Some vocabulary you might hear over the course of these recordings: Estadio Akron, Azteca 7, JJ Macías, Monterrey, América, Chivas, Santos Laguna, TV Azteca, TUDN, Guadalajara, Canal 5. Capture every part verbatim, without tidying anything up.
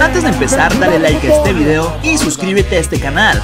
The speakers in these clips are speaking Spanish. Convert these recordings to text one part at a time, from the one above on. Antes de empezar, dale like a este video y suscríbete a este canal.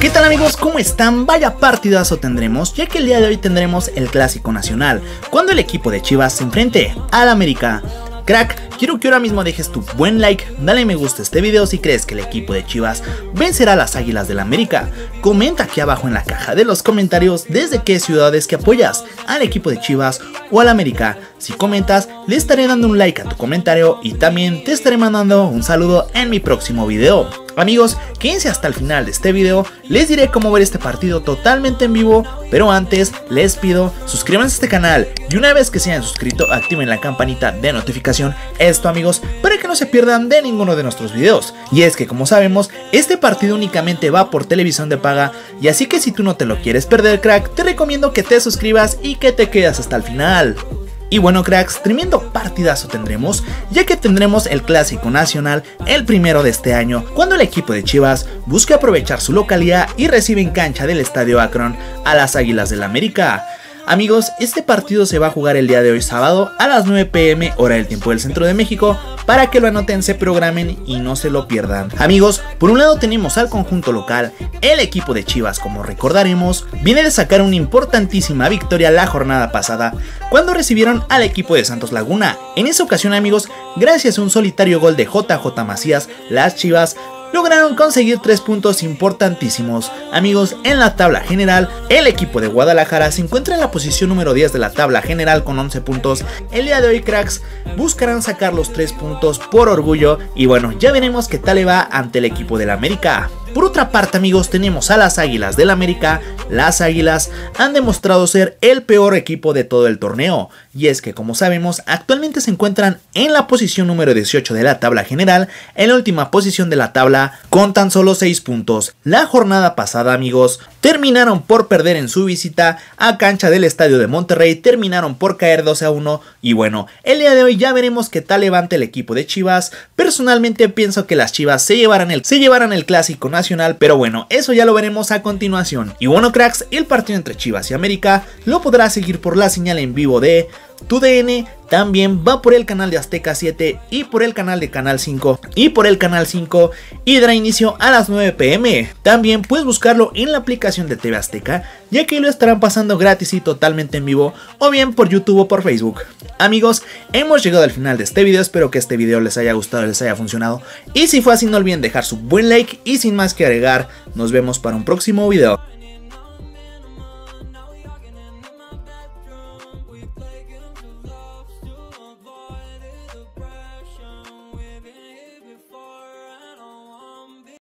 ¿Qué tal, amigos? ¿Cómo están? Vaya partidazo tendremos, ya que el día de hoy tendremos el Clásico Nacional, cuando el equipo de Chivas se enfrente al América. Crack, quiero que ahora mismo dejes tu buen like, dale me gusta a este video si crees que el equipo de Chivas vencerá a las Águilas del América. Comenta aquí abajo en la caja de los comentarios desde qué ciudades que apoyas, al equipo de Chivas o al América. Si comentas, le estaré dando un like a tu comentario y también te estaré mandando un saludo en mi próximo video. Amigos, quédense hasta el final de este video, les diré cómo ver este partido totalmente en vivo, pero antes les pido suscríbanse a este canal y una vez que se hayan suscrito activen la campanita de notificación, esto amigos, para que no se pierdan de ninguno de nuestros videos. Y es que como sabemos, este partido únicamente va por televisión de paga, y así que si tú no te lo quieres perder, crack, te recomiendo que te suscribas y que te quedas hasta el final. Y bueno, cracks, tremendo partidazo tendremos, ya que tendremos el Clásico Nacional el primero de este año, cuando el equipo de Chivas busca aprovechar su localía y recibe en cancha del Estadio Akron a las Águilas del América. Amigos, este partido se va a jugar el día de hoy sábado a las nueve pm hora del tiempo del centro de México, para que lo anoten, se programen y no se lo pierdan. Amigos, por un lado tenemos al conjunto local, el equipo de Chivas, como recordaremos, viene de sacar una importantísima victoria la jornada pasada, cuando recibieron al equipo de Santos Laguna. En esa ocasión, amigos, gracias a un solitario gol de J J Macías, las Chivas lograron conseguir tres puntos importantísimos. Amigos, en la tabla general, el equipo de Guadalajara se encuentra en la posición número diez de la tabla general con once puntos. El día de hoy, cracks, buscarán sacar los tres puntos por orgullo y bueno, ya veremos qué tal le va ante el equipo del América. Por otra parte, amigos, tenemos a las Águilas del América. Las Águilas han demostrado ser el peor equipo de todo el torneo, y es que como sabemos, actualmente se encuentran en la posición número dieciocho de la tabla general, en la última posición de la tabla con tan solo seis puntos. La jornada pasada, amigos, terminaron por perder en su visita a cancha del Estadio de Monterrey, terminaron por caer doce a uno y bueno, el día de hoy ya veremos qué tal levanta el equipo de Chivas. Personalmente pienso que las Chivas se llevarán el, se llevarán el Clásico Nacional. Nacional, pero bueno, eso ya lo veremos a continuación. Y bueno, cracks, el partido entre Chivas y América lo podrás seguir por la señal en vivo de T U D N, también va por el canal de Azteca siete y por el canal de Canal cinco y por el Canal cinco y dará inicio a las nueve pm. También puedes buscarlo en la aplicación de T V Azteca, ya que lo estarán pasando gratis y totalmente en vivo, o bien por YouTube o por Facebook. Amigos, hemos llegado al final de este video, espero que este video les haya gustado, les haya funcionado, y si fue así no olviden dejar su buen like y sin más que agregar, nos vemos para un próximo video.